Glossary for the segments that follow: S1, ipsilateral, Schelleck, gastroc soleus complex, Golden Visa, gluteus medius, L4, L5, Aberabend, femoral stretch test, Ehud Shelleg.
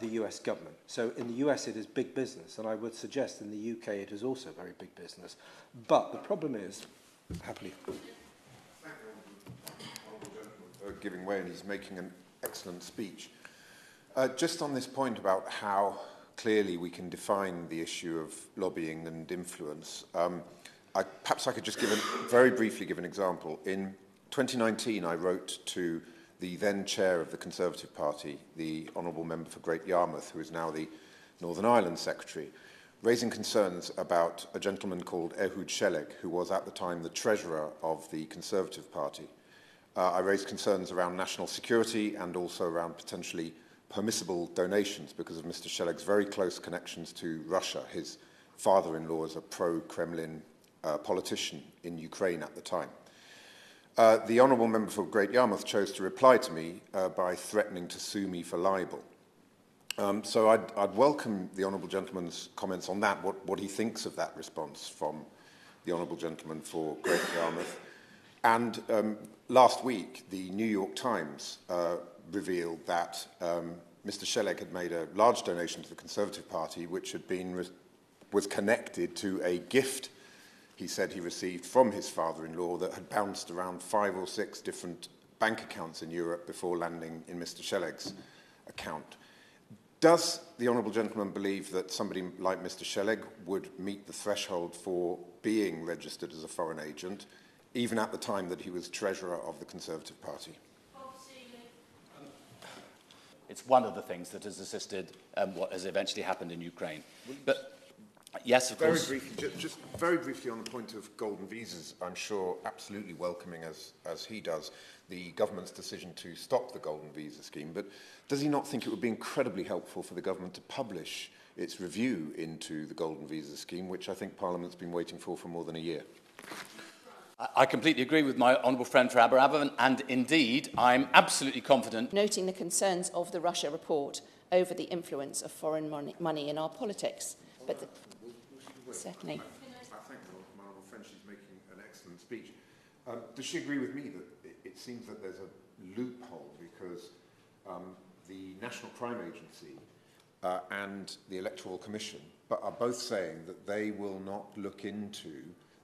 the US government. So in the US it is big business, and I would suggest in the UK it is also very big business. But the problem is, happily. Giving way, and he's making an excellent speech. Just on this point about how clearly we can define the issue of lobbying and influence, perhaps I could just give very briefly give an example. In 2019, I wrote to the then chair of the Conservative Party, the Honourable Member for Great Yarmouth, who is now the Northern Ireland Secretary, raising concerns about a gentleman called Ehud Shelleg, who was at the time the treasurer of the Conservative Party. I raised concerns around national security and also around potentially permissible donations because of Mr. Schelleg's very close connections to Russia. His father-in-law is a pro-Kremlin politician in Ukraine at the time. The Honourable Member for Great Yarmouth chose to reply to me by threatening to sue me for libel. So I'd welcome the Honourable Gentleman's comments on that, what he thinks of that response from the Honourable Gentleman for Great Yarmouth. And last week, the New York Times revealed that Mr. Schelleck had made a large donation to the Conservative Party, which had been was connected to a gift he said he received from his father-in-law that had bounced around 5 or 6 different bank accounts in Europe before landing in Mr. Schelleg's account. Does the Honourable Gentleman believe that somebody like Mr. Schelleg would meet the threshold for being registered as a foreign agent, even at the time that he was treasurer of the Conservative Party? It's one of the things that has assisted what has eventually happened in Ukraine. But yes, of course. Just very briefly on the point of golden visas, I'm sure absolutely welcoming, as he does, the government's decision to stop the golden visa scheme. But does he not think it would be incredibly helpful for the government to publish its review into the golden visa scheme, which I think Parliament's been waiting for more than a year? I completely agree with my honourable friend for Aberabend, and indeed, I'm absolutely confident. Noting the concerns of the Russia report over the influence of foreign money in our politics. But certainly. I thank my honourable friend. She's making an excellent speech. Does she agree with me that it seems that there's a loophole because the National Crime Agency and the Electoral Commission are both saying that they will not look into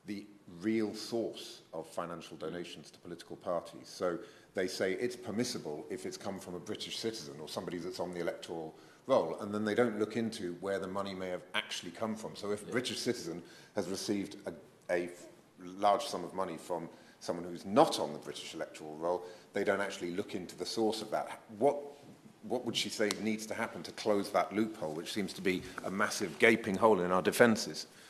the real source of financial donations to political parties. So they say it's permissible if it's come from a British citizen or somebody that's on the electoral roll, and then they don't look into where the money may have actually come from. So if a British citizen has received a large sum of money from someone who's not on the British electoral roll, they don't actually look into the source of that. What would she say needs to happen to close that loophole, which seems to be a massive gaping hole in our defences?